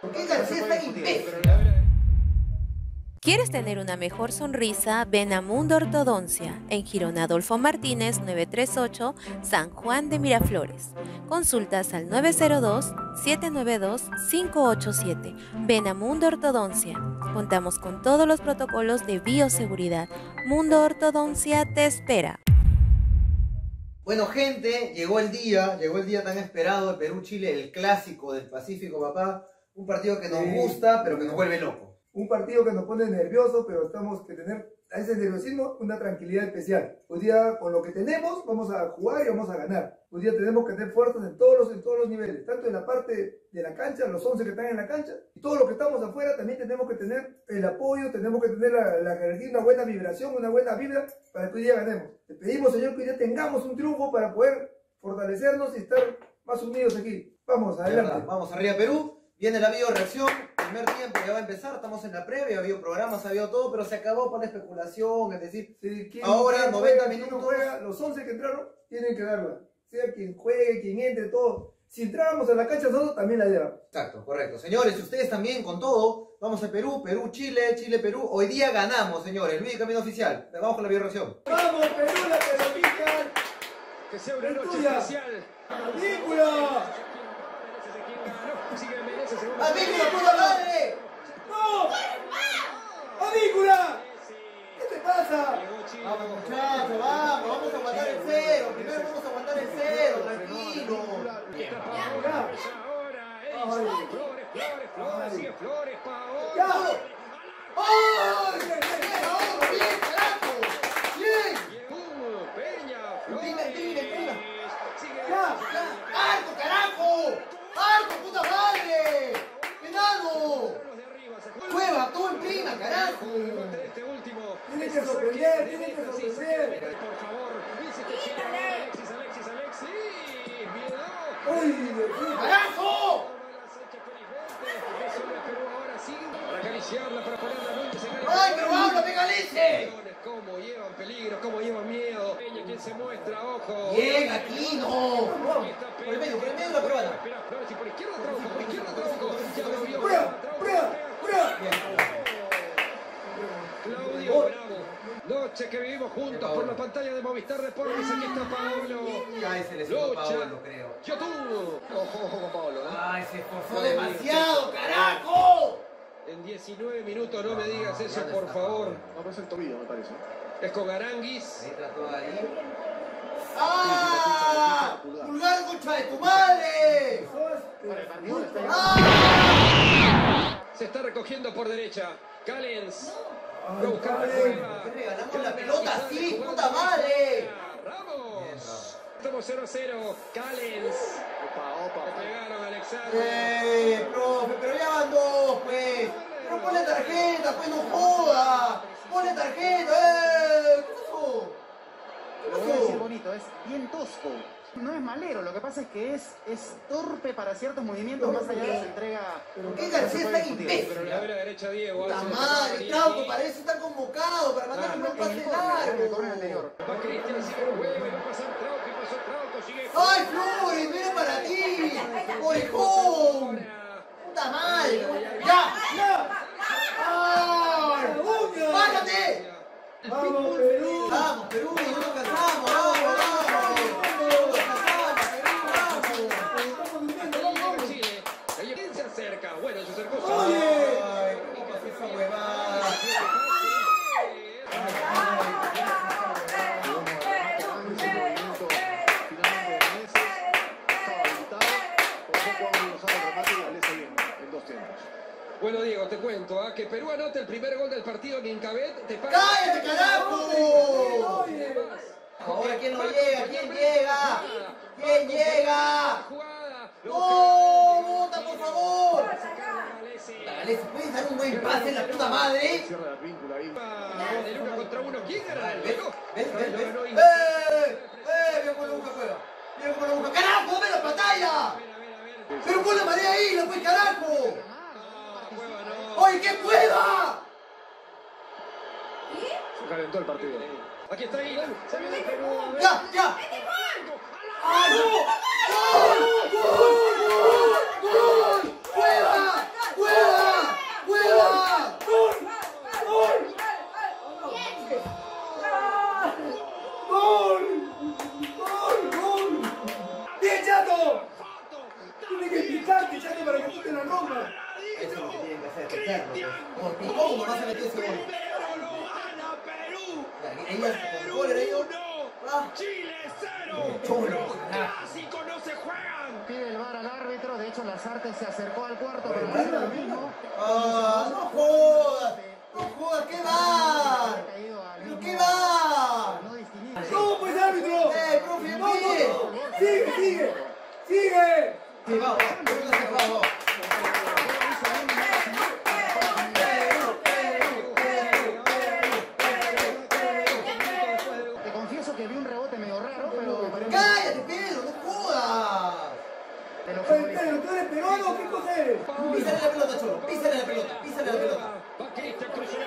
¿Por qué García está imbécil? ¿Quieres tener una mejor sonrisa? Ven a Mundo Ortodoncia, en Girón Adolfo Martínez 938, San Juan de Miraflores. Consultas al 902-792-587. Ven a Mundo Ortodoncia. Contamos con todos los protocolos de bioseguridad. Mundo Ortodoncia te espera. Bueno, gente, llegó el día tan esperado de Perú-Chile, el clásico del Pacífico, papá. Un partido que nos gusta, pero que nos vuelve loco. Un partido que nos pone nerviosos, pero tenemos que tener a ese nerviosismo una tranquilidad especial. Hoy día, con lo que tenemos, vamos a jugar y vamos a ganar. Hoy día tenemos que tener fuerzas en todos los niveles, tanto en la parte de la cancha, los 11 que están en la cancha, y todos los que estamos afuera también tenemos que tener el apoyo, tenemos que tener la una buena vibración, una buena vibra, para que hoy día ganemos. Te pedimos, Señor, que hoy día tengamos un triunfo para poder fortalecernos y estar más unidos aquí. Vamos, adelante. Verdad, vamos arriba, Perú. Viene la bioreacción, primer tiempo, ya va a empezar, estamos en la previa, había programas, había todo, pero se acabó por la especulación, es decir, ahora 90 minutos. Juega, los 11 que entraron tienen que darla, sea quien juegue, quien entre, todo. Si entrábamos a la cancha nosotros también la llevamos. Exacto, correcto. Señores, ustedes también con todo, vamos a Perú, Perú-Chile, Chile-Perú, hoy día ganamos, señores, el medio camino oficial, vamos con la bioreacción. ¡Vamos, Perú, la pelotita! ¡Que sea una noche especial! ¡Víncula! ¡A Víncula, puta madre! ¡No! ¡A Víncula! ¿Qué te pasa? Vamos, muchachos, vamos, vamos a aguantar el cero. Primero vamos a aguantar el cero, tranquilo. Flores, Paolo. ¡Oh! ¡Bien, carajo! ¡Bien! ¡Peña! ¡Arco, carajo! ¡Arco, puta madre! ¡Penado! ¡Cueva, todo en prima, carajo! ¡Tiene que sorprender, tiene que sorprender! ¡Por favor! ¡Alexis! ¡Carajo! ¡Ay, pero habla, pega leche! ¡Cómo llevan peligro, cómo llevan miedo! Peña, quien se muestra, ojo. ¡Llega, Aquino! Por el medio la peruana. Flores y por izquierda Trauco, por izquierda Trauco. ¡Prueba! Claudio Bravo. Noche que vivimos juntos por la pantalla de Movistar Deportes. Aquí está Paolo. Ya se lesionó Paolo, creo. ¡Youtube! Ojo con Paolo. ¡Ay, se esforzó demasiado, carajo! En 19 minutos no me digas eso, por favor. No, pero es el tobillo, me parece. Es con Aránguiz. Ahí trató ahí. ¡Ah! ¡Pulgar, concha de tu madre! ¡Ah! Se está recogiendo por derecha. Callens. ¡Regalamos la pelota así, puta madre! ¡Ramos! Estamos 0-0. Callens. Le pegaron a Alexander. Profe, pero ya van dos, pues. Pero ponle tarjeta, pues, no joda. Ponle tarjeta, ¿Qué pasó? Lo voy a decir bonito, es bien tosco. No es malero, lo que pasa es que es torpe para ciertos movimientos, más allá de las entregas. ¿Por qué García está imbécil? La madre, Trauco parece estar convocado para mandar un pase largo. Va Cristian, sigue el juego, va a pasar Trauco, pasó Trauco, sigue. ¡Ay, Flores, mira para ti! ¡Orejón! ¡Puta madre! ¡Ya! ¡Ay! ¡Bájate! ¡Vamos, Perú! ¡Vamos, Perú! ¡No nos cansamos! ¡Vamos, vamos! ¡Vamos, Perú! ¡Vamos! Chile. ¿Quién se acerca? Bueno, se acercó. ¡Oye! ¡Ay, cómo es esa huevada! Bueno, Diego, te cuento, que Perú anota el primer gol del partido en Incabet. ¡Cállate, carajo! Ahora, ¿quién no llega? ¿Quién llega? ¿Quién llega? ¡No! ¡Bota, por favor! ¿Les puedes dar un buen pase en la puta madre? El uno contra uno, ¿quién era el reloj? ¡Vio con la boca fuera! ¡Vio con la boca! ¡Carajo, ve la pantalla! ¡Pero pon la marea ahí, la fue, carajo! ¡Oye, qué cueva! Se calentó el partido. Aquí está ahí. ¡Ya! ¡Ay, no! ¡Gol! ¡Gol! ¡Gol! ¡Gol! ¡Cueva! claro, porque ¿cómo vas a meter ese gol? Perú 1, Chile 0. Los clásicos no se juegan. Pide el VAR al árbitro. De hecho, Lazarte se acercó al cuarto para hacer lo mismo. ¡Ah, no jodas! ¡No jodas! ¡Qué va! ¡Qué va! ¡No, pues árbitro! ¡Profe, sigue! ¡Sigue, sigue! ¡Sigue! ¡Sí, vamos! ¡Vamos! Písale la pelota, Cholo, písale la pelota, písale la pelota.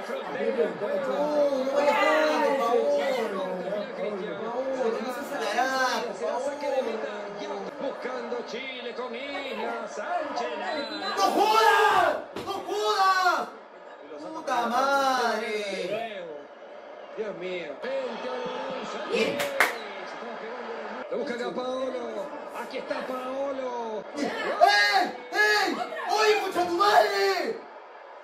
No, no vaya a por favor, no se salará, por favor. Buscando Chile con Isla Sánchez. ¡No jodas! ¡No jodas! ¡Puta madre! Dios mío. Bien. Lo busca acá Paolo. Aquí está Paolo. ¡Oye, mucha tu madre!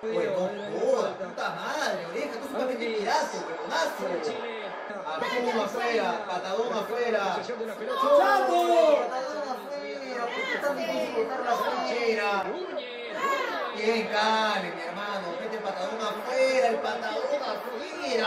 Bueno, joda, puta madre, oreja, tú se vas a meter pedazo, huevonazo. Arturo afuera, patadón afuera. ¡Chapo! Patadón afuera, porque están por la frontera. Bien, Callens, mi hermano, mete el patadón afuera, el patadón afuera.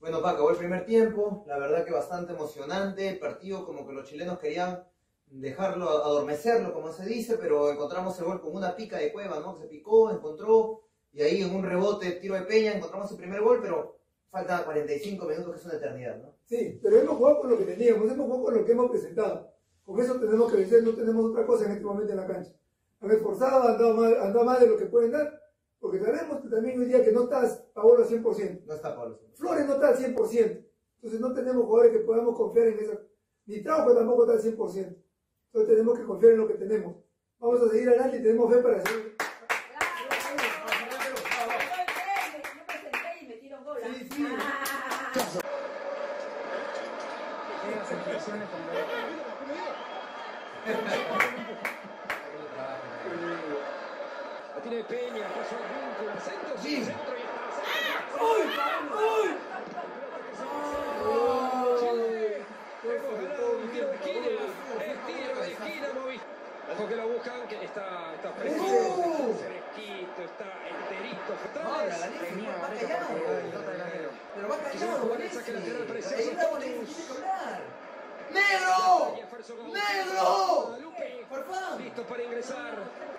Bueno, pa, acabó el primer tiempo, la verdad que bastante emocionante, el partido como que los chilenos querían dejarlo, adormecerlo, como se dice, pero encontramos el gol con una pica de Cueva, ¿no? Que se picó, encontró, y ahí en un rebote, tiro de Peña, encontramos el primer gol, pero faltan 45 minutos, que es una eternidad, ¿no? Sí, pero hemos jugado con lo que teníamos, hemos jugado con lo que hemos presentado, con eso tenemos que vencer, no tenemos otra cosa en este momento en la cancha. Han esforzado, han dado más de lo que pueden dar. Porque sabemos que también hoy día que no estás Paolo al 100%. No está Paolo. Flores no está al 100%. Entonces no tenemos jugadores que podamos confiar en esa. Ni Trauco tampoco está al 100%. Entonces tenemos que confiar en lo que tenemos. Vamos a seguir adelante y tenemos fe para seguir. Tiene Peña, pasó al Víncula, centro, sí. Centro y está centro. ¡Uy! ¡Uy! ¡Uy! Tiro de esquina, tiro de esquina, Movistar. Ojo que lo buscan, que está fresquito, está enterito. Pero va callado, ¡negro! ¡Negro! Farfán. Listo para ingresar.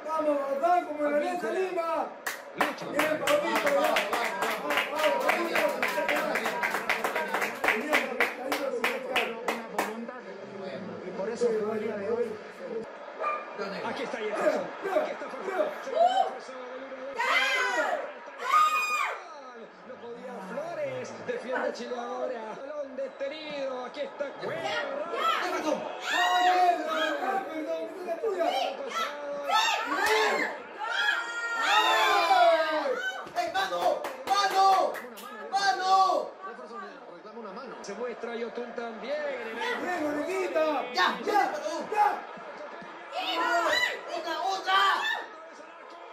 Vamos, Farfán, como en la Alianza Lima. Bien, Paulito. Y por eso el día de hoy. Aquí está Jefferson. Aquí está Farfán. No podía Flores. Defiende Chile ahora. Balón detenido. Aquí está Cueva. Se muestra Yotun también. ¡Ya! ¡Ya! ¡Ya! ¡Otra! ¡Otra!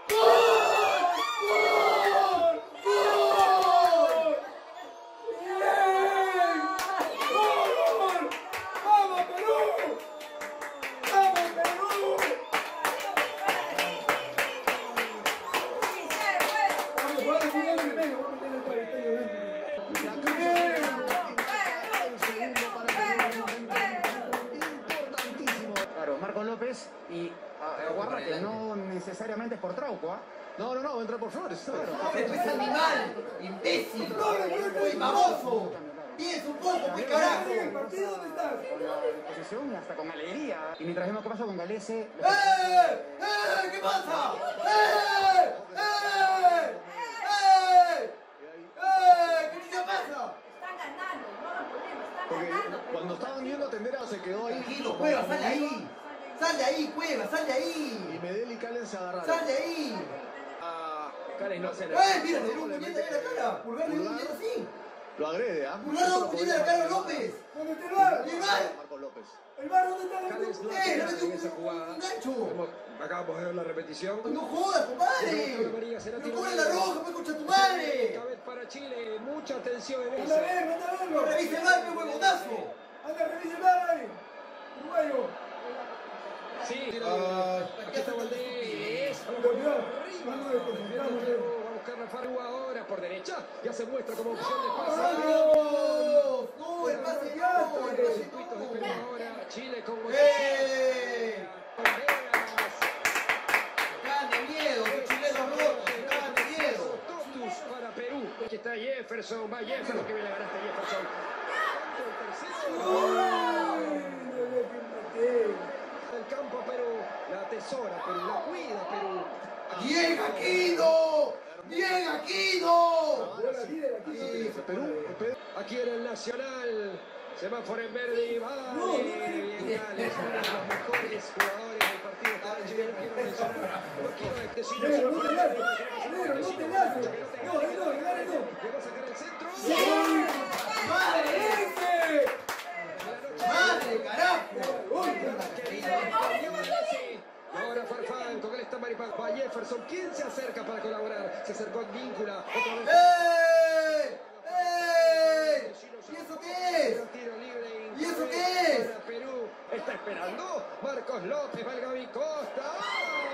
¡Gol! ¡Gol! ¡Gol! ¡Vamos, Perú! ¡Vamos, Perú! Marcos López y aguarda que no necesariamente es por Trauco, ¿ah? No, no, no, entra por Flores. Claro. ¡Pero es animal! ¡Imbécil! ¡Muy baboso! ¡Piensa un poco, pues carajo! ¿El partido dónde está? Con la disposición, hasta con alegría. Y mientras vemos qué pasa con Gallese... ¿Qué pasa? ¿Qué te pasa? Están ganando, no lo podemos, están ganando. Cuando estaban yendo a Tendera se quedó ahí. Tranquilo, Cueva, sale ahí. ¡Sal de ahí, Cueva! ¡Sal de ahí! Y Medel y Callens se agarraron. ¡Sal de ahí! Callens no se la... ¡Eh, mira! ¡Le dio un puñete en la cara! ¡Pulgar le dio un puñete así! Lo agrede, ¿ah? ¡No, puñal, Carlos López! ¿Dónde está el VAR? ¡El VAR! Marcos López. ¡El VAR, dónde está el VAR! ¡En esa jugada! Acabamos de ver la repetición. ¡No jodas, compadre! ¡No cobran la roja, pues, concha tu madre! Esta vez para Chile, mucha atención en eso. ¡Anda a verlo! ¡Revisa el VAR, qué huevotazo! ¡Anda, revisa el VAR ahí! ¡Uruguayo! Sí, aquí está Gualdea. Va a buscar la Faru ahora por derecha. Ya se muestra como opción de pase. ¡No! ¡El pase no! ¡El pase no! Ahora Chile con Gualdea. ¡Gana miedo! ¡Los chilenos no! ¡Gana miedo! Totus para Perú. Aquí está Jefferson. Va Jefferson. ¡Que me la ganaste, Jefferson! El campo Perú, la atesora Perú, la cuida Perú. ¡Bien Aquino! ¡Bien Aquino! Aquí en el Nacional, se va por el verde y va. Bien Callens, uno de los mejores jugadores del partido. ¡Madre, carajo! Ahora Farfán, con él está Maripán, va Jefferson. ¿Quién se acerca para colaborar? Se acercó Víncula. ¡Eh! ¿Y eso qué es? ¿Y eso qué es? Perú está esperando. Marcos López, Valgavi Costa.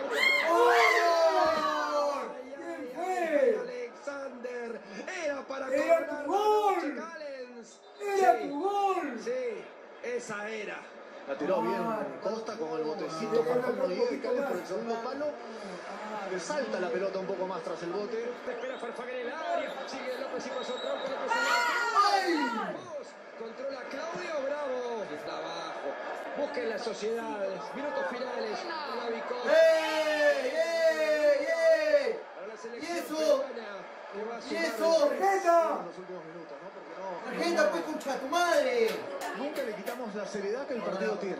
¡Quién fue! Alexander. Era para colaborar. ¡Era tu gol! Sí, esa era. La tiró bien Costa con el botecito, Farfán Rodríguez Callens por el segundo palo. Le salta la pelota un poco más tras el bote. Espera Farfán en el área, sigue López y pasó Trauco. Controla Claudio Bravo. Está abajo. Busquen las sociedades. Minutos finales. ¡Y eso! ¡Tarjeta! ¡Tarjeta, pues, concha tu madre! Nunca le quitamos la seriedad que el partido tiene.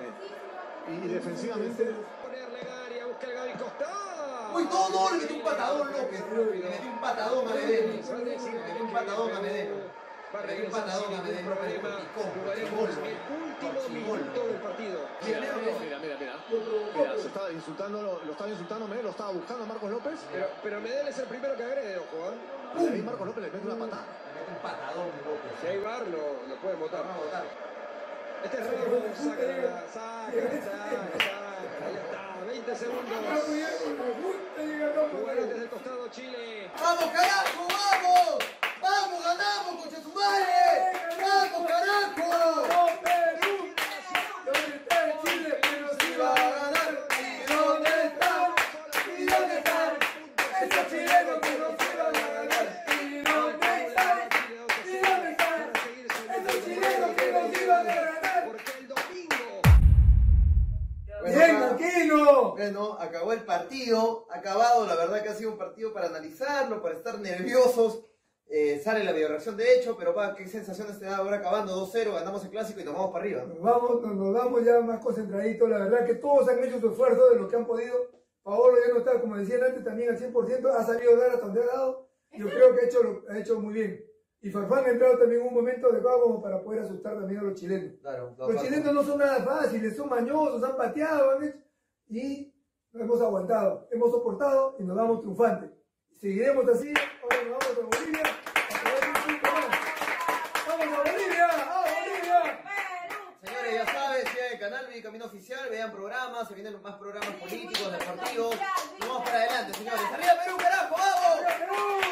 Y defensivamente... Ponerle Garia, busca el Gavi Costa. ¡Uy, todo! Le metió un patadón, López. Le metió un patadón a Medel. Le metió un patadón a Medel. El último minuto del partido. Mira, se estaba insultando, lo estaba insultando Medel, lo estaba buscando a Marcos López. Pero Medel es el primero que agrede, ojo, ¿eh? Ahí Marcos López le mete una patada. Le mete un patadón, López. Si hay VAR, lo pueden votar. Este es rojo, saca, ahí está, 20 segundos. Jugaron desde el costado Chile. ¡Vamos, carajo, vamos! ¡Vamos, ganamos, concha su madre! ¡Vamos, carajo! Bueno, acabó el partido, acabado, la verdad que ha sido un partido para analizarlo, para estar nerviosos. Sale la videoreacción de hecho, pero pa, qué sensaciones te da ahora acabando 2-0, ganamos el clásico y nos vamos para arriba. Nos damos ya más concentraditos, la verdad que todos han hecho su esfuerzo de lo que han podido. Paolo ya no está, como decían antes, también al 100%, ha sabido dar hasta donde ha dado. Yo creo que ha hecho muy bien. Y Farfán ha entrado también en un momento adecuado como para poder asustar también a los chilenos. Claro, los chilenos no son nada fáciles, son mañosos, han pateado, han hecho... Y nos hemos aguantado, hemos soportado y nos vamos triunfantes. Seguiremos así, ahora nos vamos a Bolivia. ¡Vamos a Bolivia! ¡A Bolivia! Señores, ya saben, sigan el canal, vean Camino Oficial, vean programas, se vienen más programas políticos, deportivos. Vamos para adelante, señores. ¡Arriba Perú, carajo! ¡Vamos! ¡Arriba Perú!